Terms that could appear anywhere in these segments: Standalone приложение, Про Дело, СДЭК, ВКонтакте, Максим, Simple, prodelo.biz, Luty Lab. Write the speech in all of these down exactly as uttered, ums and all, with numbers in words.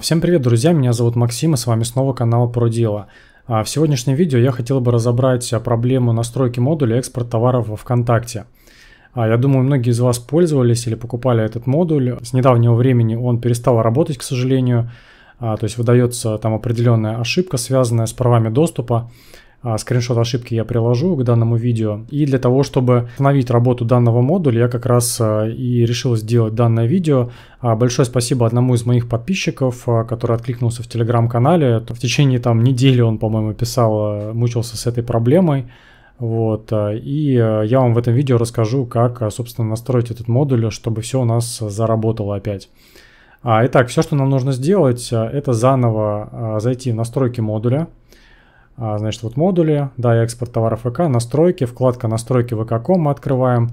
Всем привет, друзья, меня зовут Максим, и с вами снова канал Про Дело. В сегодняшнем видео я хотел бы разобрать проблему настройки модуля экспорт товаров во ВКонтакте. Я думаю, многие из вас пользовались или покупали этот модуль. С недавнего времени он перестал работать, к сожалению. То есть выдается там определенная ошибка, связанная с правами доступа. Скриншот ошибки я приложу к данному видео. И для того, чтобы остановить работу данного модуля, я как раз и решил сделать данное видео. Большое спасибо одному из моих подписчиков, который откликнулся в Telegram-канале. В течение там недели он, по-моему, писал, мучился с этой проблемой. Вот. И я вам в этом видео расскажу, как, собственно, настроить этот модуль, чтобы все у нас заработало опять. Итак, все, что нам нужно сделать, это заново зайти в настройки модуля. Значит, вот модули, да, экспорт товаров ВК, настройки, вкладка настройки ви ка точка ком мы открываем.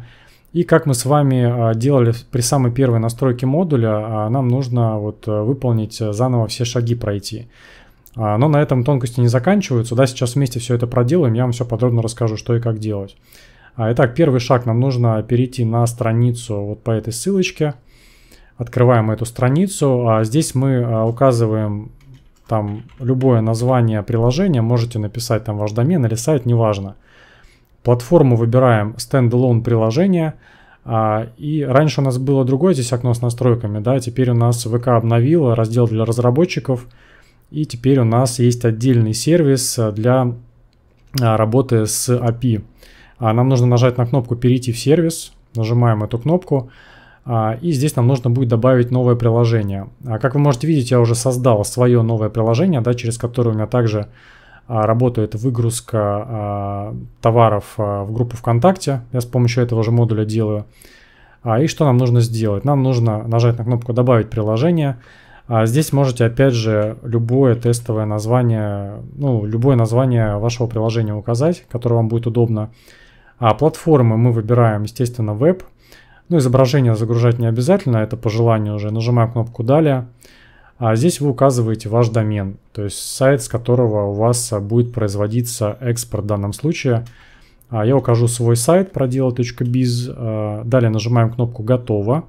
И как мы с вами делали при самой первой настройке модуля, нам нужно вот выполнить заново все шаги, пройти. Но на этом тонкости не заканчиваются, да, сейчас вместе все это проделаем, я вам все подробно расскажу, что и как делать. Итак, первый шаг, нам нужно перейти на страницу вот по этой ссылочке. Открываем эту страницу, здесь мы указываем... Там любое название приложения, можете написать там ваш домен или сайт, неважно. Платформу выбираем Standalone приложение. И раньше у нас было другое здесь окно с настройками, да, теперь у нас ВК обновила раздел для разработчиков. И теперь у нас есть отдельный сервис для работы с эй пи ай. Нам нужно нажать на кнопку «Перейти в сервис». Нажимаем эту кнопку. И здесь нам нужно будет добавить новое приложение. Как вы можете видеть, я уже создал свое новое приложение, да, через которое у меня также работает выгрузка товаров в группу ВКонтакте. Я с помощью этого же модуля делаю. И что нам нужно сделать? Нам нужно нажать на кнопку «Добавить приложение». Здесь можете, опять же, любое тестовое название, ну, любое название вашего приложения указать, которое вам будет удобно. А платформы мы выбираем, естественно, веб. Ну, изображение загружать не обязательно, это по желанию уже. Нажимаем кнопку «Далее». А здесь вы указываете ваш домен, то есть сайт, с которого у вас будет производиться экспорт в данном случае. А я укажу свой сайт продело точка биз. А далее нажимаем кнопку «Готово».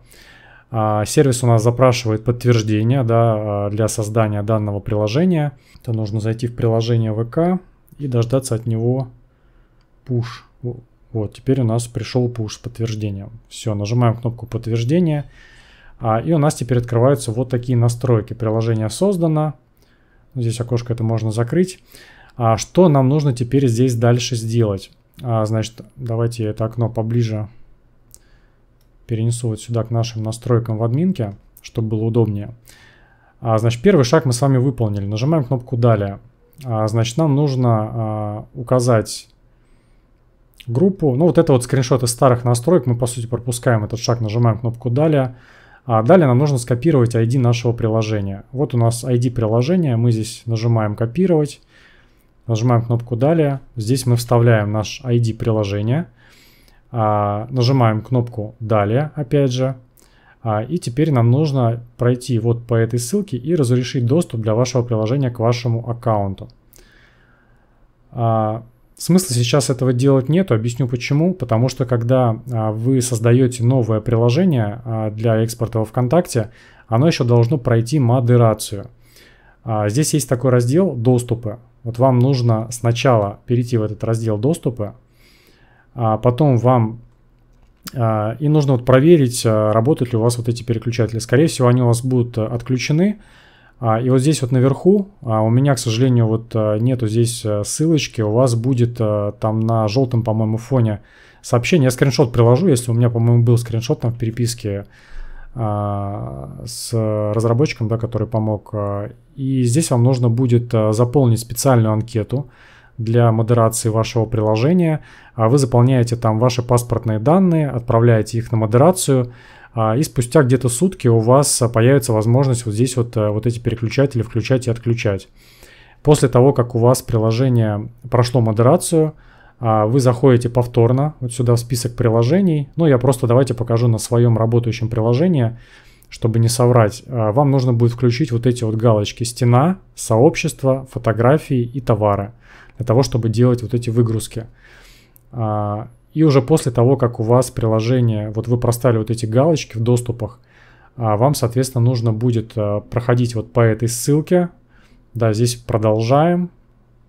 А сервис у нас запрашивает подтверждение, да, для создания данного приложения. Это нужно зайти в приложение ВК и дождаться от него «Push». Вот, теперь у нас пришел пуш с подтверждением. Все, нажимаем кнопку подтверждения. А, и у нас теперь открываются вот такие настройки. Приложение создано. Здесь окошко это можно закрыть. А, что нам нужно теперь здесь дальше сделать? А, значит, давайте я это окно поближе перенесу вот сюда к нашим настройкам в админке, чтобы было удобнее. А, значит, первый шаг мы с вами выполнили. Нажимаем кнопку «Далее». А, значит, нам нужно а, указать... группу. Ну, вот это вот скриншот из старых настроек. Мы, по сути, пропускаем этот шаг. Нажимаем кнопку «Далее». А далее нам нужно скопировать ай ди нашего приложения. Вот у нас ай ди приложения. Мы здесь нажимаем «Копировать». Нажимаем кнопку «Далее». Здесь мы вставляем наш ай ди приложения. А, нажимаем кнопку «Далее», опять же. А, и теперь нам нужно пройти вот по этой ссылке и разрешить доступ для вашего приложения к вашему аккаунту. А, Смысла сейчас этого делать нету, объясню почему. Потому что когда а, вы создаете новое приложение а, для экспорта во ВКонтакте, оно еще должно пройти модерацию. А, здесь есть такой раздел «Доступы». Вот вам нужно сначала перейти в этот раздел «Доступы», а потом вам а, и нужно вот проверить, а, работают ли у вас вот эти переключатели. Скорее всего, они у вас будут отключены. И вот здесь вот наверху, у меня, к сожалению, вот нету здесь ссылочки, у вас будет там на желтом, по-моему, фоне сообщение. Я скриншот приложу, если у меня, по-моему, был скриншот там в переписке с разработчиком, да, который помог. И здесь вам нужно будет заполнить специальную анкету для модерации вашего приложения. Вы заполняете там ваши паспортные данные, отправляете их на модерацию. И спустя где-то сутки у вас появится возможность вот здесь вот, вот эти переключатели включать и отключать. После того, как у вас приложение прошло модерацию, вы заходите повторно вот сюда в список приложений. Ну, я просто давайте покажу на своем работающем приложении, чтобы не соврать. Вам нужно будет включить вот эти вот галочки «Стена», «Сообщество», «Фотографии» и «Товары» для того, чтобы делать вот эти выгрузки. И уже после того, как у вас приложение, вот вы проставили вот эти галочки в доступах, вам, соответственно, нужно будет проходить вот по этой ссылке. Да, здесь продолжаем.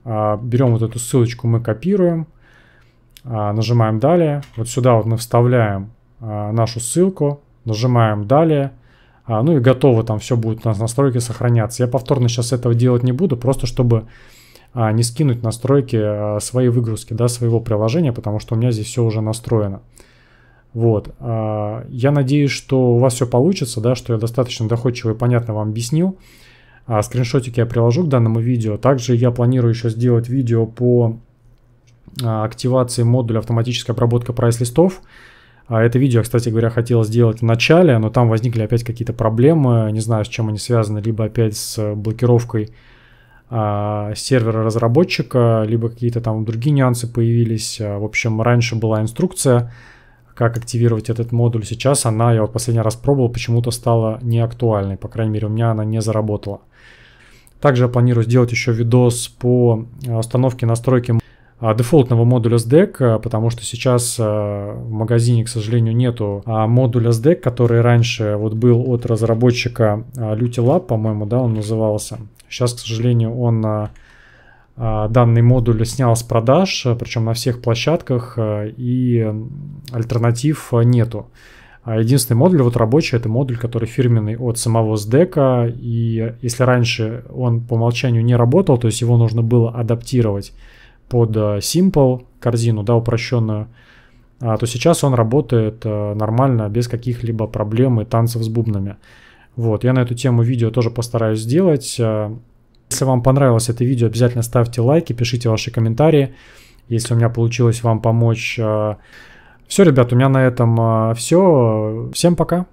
Берем вот эту ссылочку, мы копируем. Нажимаем «Далее». Вот сюда вот мы вставляем нашу ссылку. Нажимаем «Далее». Ну и готово, там все будет у нас настройки сохраняться. Я повторно сейчас этого делать не буду, просто чтобы не скинуть настройки своей выгрузки, да, своего приложения, потому что у меня здесь все уже настроено. Вот. Я надеюсь, что у вас все получится, да, что я достаточно доходчиво и понятно вам объяснил. Скриншотики я приложу к данному видео. Также я планирую еще сделать видео по активации модуля автоматической обработки прайс-листов. Это видео, кстати говоря, хотел сделать в начале, но там возникли опять какие-то проблемы. Не знаю, с чем они связаны. Либо опять с блокировкой сервера разработчика, либо какие-то там другие нюансы появились. В общем, раньше была инструкция, как активировать этот модуль. Сейчас она, я вот последний раз пробовал, почему-то стала неактуальной. По крайней мере, у меня она не заработала. Также я планирую сделать еще видос по установке и настройке дефолтного модуля эс дэ э ка, потому что сейчас в магазине, к сожалению, нету модуля эс дэ э ка, который раньше вот был от разработчика Luty Lab, по-моему, да, он назывался. Сейчас, к сожалению, он данный модуль снял с продаж, причем на всех площадках, и альтернатив нету. Единственный модуль вот рабочий — это модуль, который фирменный от самого эс дэ э ка, и если раньше он по умолчанию не работал, то есть его нужно было адаптировать под Simple корзину, да, упрощенную, то сейчас он работает нормально, без каких-либо проблем и танцев с бубнами. Вот, я на эту тему видео тоже постараюсь сделать. Если вам понравилось это видео, обязательно ставьте лайки, пишите ваши комментарии, если у меня получилось вам помочь. Все, ребят, у меня на этом все. Всем пока!